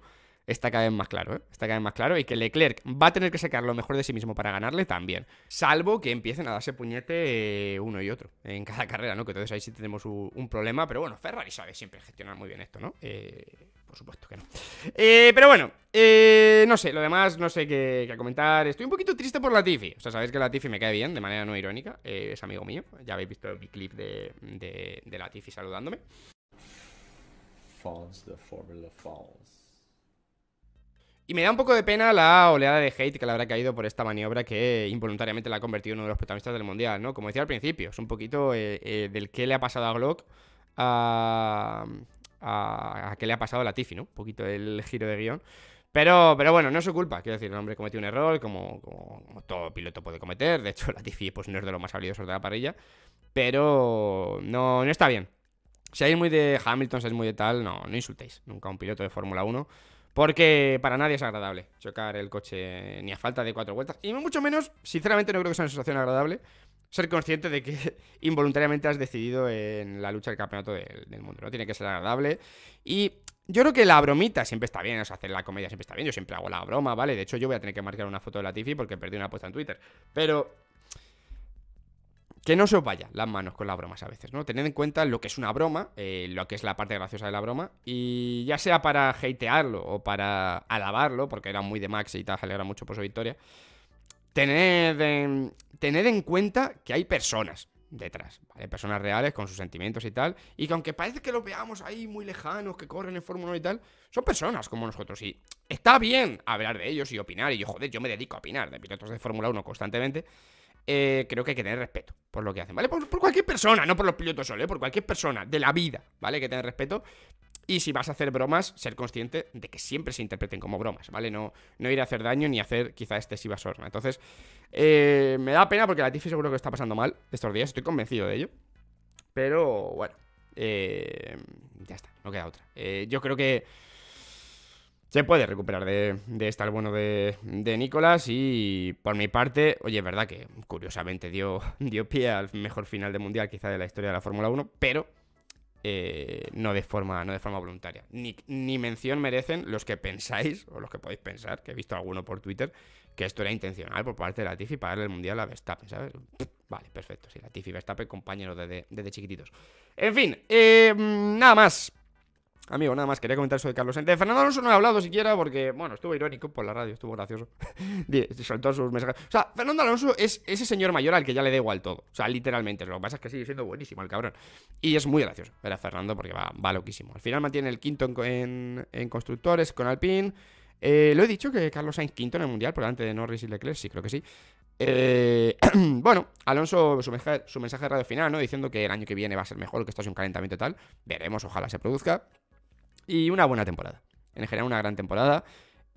está cada vez más claro, ¿eh? Está cada vez más claro, y que Leclerc va a tener que sacar lo mejor de sí mismo para ganarle también, salvo que empiecen a darse puñete uno y otro en cada carrera, ¿no? Que entonces ahí sí tenemos un problema, pero bueno, Ferrari sabe siempre gestionar muy bien esto, ¿no? Eh, por supuesto que no. Eh, pero bueno, eh, no sé, lo demás no sé qué, qué comentar. Estoy un poquito triste por Latifi, o sea, sabéis que Latifi me cae bien, de manera no irónica, eh, es amigo mío, ya habéis visto mi clip de, de, de Latifi saludándome. Fons, the Fórmula Fons. Y me da un poco de pena la oleada de hate que le habrá caído por esta maniobra que involuntariamente la ha convertido en uno de los protagonistas del Mundial, ¿no? Como decía al principio, es un poquito eh, eh, del qué le ha pasado a Glock a, a, a qué le ha pasado a Latifi, ¿no? Un poquito el giro de guión. Pero, pero bueno, no es su culpa. Quiero decir, el hombre cometió un error, como, como, como todo piloto puede cometer. De hecho, Latifi pues, no es de los más habilidosos de la parrilla. Pero no, no está bien. Si hay muy de Hamilton, si hay muy de tal, no, no insultéis nunca a un piloto de Fórmula uno. Porque para nadie es agradable chocar el coche ni a falta de cuatro vueltas. Y mucho menos, sinceramente no creo que sea una sensación agradable ser consciente de que involuntariamente has decidido en la lucha del campeonato del, del mundo. No tiene que ser agradable. Y yo creo que la bromita siempre está bien, o sea, hacer la comedia siempre está bien. Yo siempre hago la broma, ¿vale? De hecho yo voy a tener que marcar una foto de Latifi porque perdí una apuesta en Twitter. Pero que no se os vaya las manos con las bromas a veces, ¿no? Tened en cuenta lo que es una broma, eh, lo que es la parte graciosa de la broma, y ya sea para hatearlo o para alabarlo, porque era muy de Max y tal, se alegra mucho por su victoria, tened en, tened en cuenta que hay personas detrás, ¿vale? Personas reales con sus sentimientos y tal, y que aunque parece que los veamos ahí muy lejanos, que corren en Fórmula uno y tal, son personas como nosotros, y está bien hablar de ellos y opinar, y yo, joder, yo me dedico a opinar de pilotos de Fórmula uno constantemente. Eh, creo que hay que tener respeto por lo que hacen, ¿vale? Por, por cualquier persona, no por los pilotos solo, ¿eh? Por cualquier persona de la vida, ¿vale? Hay que tener respeto. Y si vas a hacer bromas, ser consciente de que siempre se interpreten como bromas, ¿vale? No, no ir a hacer daño ni hacer quizá excesiva sorna. Entonces, eh, me da pena porque Latifi seguro que está pasando mal estos días, estoy convencido de ello. Pero, bueno, eh, ya está, no queda otra. Eh, yo creo que se puede recuperar de, de estar bueno de, de Nicolás y por mi parte, oye, es verdad que curiosamente dio, dio pie al mejor final de mundial quizá de la historia de la Fórmula uno, pero eh, no, de forma, no de forma voluntaria. Ni, ni mención merecen los que pensáis, o los que podéis pensar, que he visto alguno por Twitter, que esto era intencional por parte de Latifi para darle el mundial a Verstappen, ¿sabes? Vale, perfecto, sí, Latifi y Verstappen compañeros desde, desde chiquititos. En fin, eh, nada más. Amigo, nada más, quería comentar eso de Carlos Sainz. De Fernando Alonso no he hablado siquiera porque, bueno, estuvo irónico por la radio, estuvo gracioso. Soltó sus mensajes. O sea, Fernando Alonso es ese señor mayor al que ya le da igual todo. O sea, literalmente. Lo que pasa es que sigue siendo buenísimo el cabrón. Y es muy gracioso ver a Fernando porque va, va loquísimo. Al final mantiene el quinto en, en, en constructores con Alpine. Eh, lo he dicho que Carlos Sainz quinto en el Mundial por delante de Norris y Leclerc, sí, creo que sí. Eh, bueno, Alonso, su mensaje, su mensaje de radio final, ¿no? Diciendo que el año que viene va a ser mejor, que esto es un calentamiento y tal. Veremos, ojalá se produzca. Y una buena temporada, en general una gran temporada,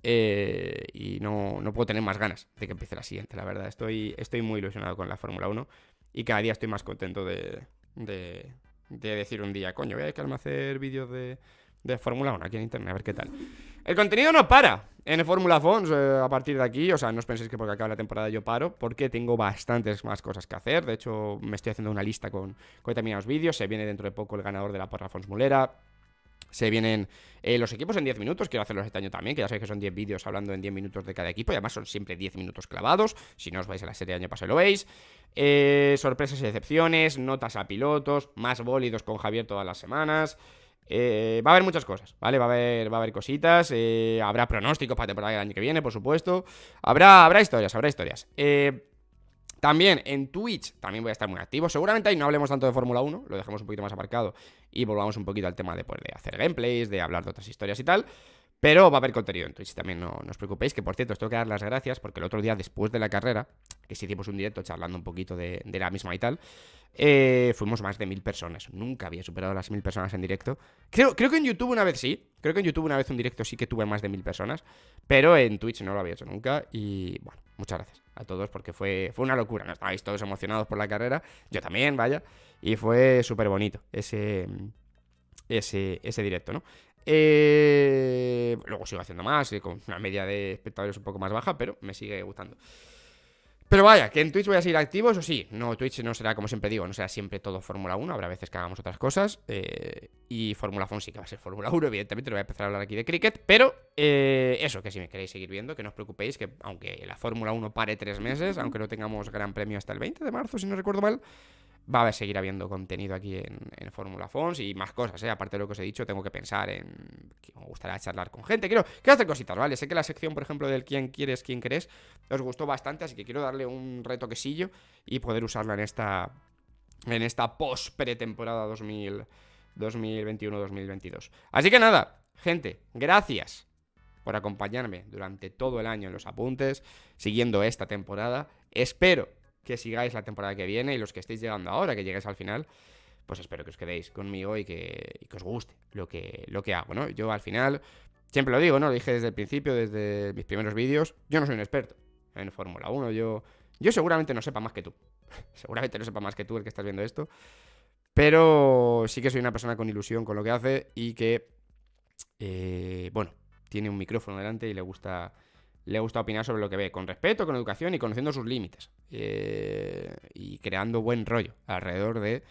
eh, y no, no puedo tener más ganas de que empiece la siguiente, la verdad. Estoy, estoy muy ilusionado con la Fórmula uno y cada día estoy más contento de, de, de decir un día, coño, voy a dedicarme a hacer vídeos de, de Fórmula uno aquí en internet, a ver qué tal. El contenido no para en Fórmula Fons eh, a partir de aquí, o sea, no os penséis que porque acaba la temporada yo paro, porque tengo bastantes más cosas que hacer. De hecho, me estoy haciendo una lista con, con determinados vídeos, se viene dentro de poco el ganador de la porra Fons Mulera. Se vienen eh, los equipos en diez minutos, quiero hacerlos este año también, que ya sabéis que son diez vídeos hablando en diez minutos de cada equipo, y además son siempre diez minutos clavados, si no os vais a la serie del año pasado lo veis. Eh, sorpresas y decepciones, notas a pilotos, más bólidos con Javier todas las semanas. Eh, va a haber muchas cosas, ¿vale? Va a haber, va a haber cositas, eh, habrá pronósticos para temporada del año que viene, por supuesto. Habrá, habrá historias, habrá historias. Eh... También en Twitch también voy a estar muy activo. Seguramente ahí no hablemos tanto de Fórmula uno, lo dejemos un poquito más aparcado y volvamos un poquito al tema de, pues, de hacer gameplays, de hablar de otras historias y tal. Pero va a haber contenido en Twitch también, no, no os preocupéis. Que por cierto, os tengo que dar las gracias porque el otro día, después de la carrera, que sí hicimos un directo charlando un poquito de, de la misma y tal, eh, fuimos más de mil personas. Nunca había superado las mil personas en directo. Creo, creo que en YouTube una vez sí. Creo que en YouTube una vez un directo sí que tuve más de mil personas, pero en Twitch no lo había hecho nunca. Y bueno, muchas gracias a todos porque fue, fue una locura, ¿no? Estabais todos emocionados por la carrera, yo también, vaya, y fue súper bonito ese, ese, ese directo, ¿no? Eh, luego sigo haciendo más, con una media de espectadores un poco más baja, pero me sigue gustando. Pero vaya, que en Twitch voy a seguir activo, eso sí. No, Twitch no será, como siempre digo, no será siempre todo Fórmula uno. Habrá veces que hagamos otras cosas. Eh, y Fórmula Fons sí que va a ser Fórmula uno, evidentemente. No voy a empezar a hablar aquí de cricket. Pero eh, eso, que si me queréis seguir viendo, que no os preocupéis, que aunque la Fórmula uno pare tres meses, aunque no tengamos gran premio hasta el veinte de marzo, si no recuerdo mal, va a seguir habiendo contenido aquí en, en Fórmula Fons y más cosas, ¿eh? Aparte de lo que os he dicho, tengo que pensar en que me gustará charlar con gente. Quiero, quiero hacer cositas, ¿vale? Sé que la sección, por ejemplo, del quién quieres, quién crees, os gustó bastante, así que quiero darle un retoquecillo y poder usarla en esta, en esta post-pretemporada dos mil veintiuno dos mil veintidós. Así que nada, gente, gracias por acompañarme durante todo el año en los apuntes, siguiendo esta temporada. Espero que sigáis la temporada que viene y los que estéis llegando ahora, que lleguéis al final, pues espero que os quedéis conmigo y que, y que os guste lo que, lo que hago, ¿no? Yo al final, siempre lo digo, ¿no? Lo dije desde el principio, desde mis primeros vídeos, yo no soy un experto en Fórmula uno, yo, yo seguramente no sepa más que tú, seguramente no sepa más que tú el que estás viendo esto, pero sí que soy una persona con ilusión con lo que hace y que, eh, bueno, tiene un micrófono delante y le gusta... Le gusta opinar sobre lo que ve, con respeto, con educación y conociendo sus límites. Eh, y creando buen rollo alrededor de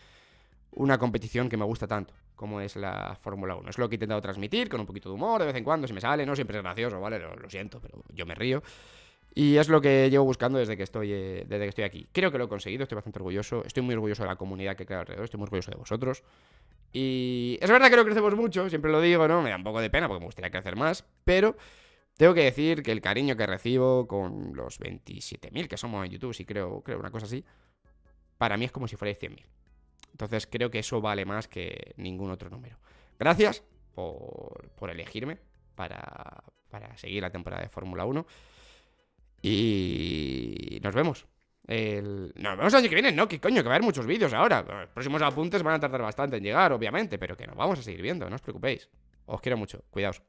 una competición que me gusta tanto, como es la Fórmula uno. Es lo que he intentado transmitir, con un poquito de humor, de vez en cuando, si me sale, no siempre es gracioso, ¿vale? Lo, lo siento, pero yo me río. Y es lo que llevo buscando desde que estoy, eh, desde que estoy aquí. Creo que lo he conseguido, estoy bastante orgulloso. Estoy muy orgulloso de la comunidad que he creado alrededor, estoy muy orgulloso de vosotros. Y es verdad que no crecemos mucho, siempre lo digo, ¿no? Me da un poco de pena porque me gustaría crecer más, pero... Tengo que decir que el cariño que recibo con los veintisiete mil que somos en YouTube, si creo, creo una cosa así, para mí es como si fuerais cien mil. Entonces creo que eso vale más que ningún otro número. Gracias por, por elegirme para, para seguir la temporada de Fórmula uno. Y nos vemos. El... Nos vemos el año que viene, ¿no? Que coño, que va a haber muchos vídeos ahora. Los próximos apuntes van a tardar bastante en llegar, obviamente, pero que nos vamos a seguir viendo, no os preocupéis. Os quiero mucho, cuidaos.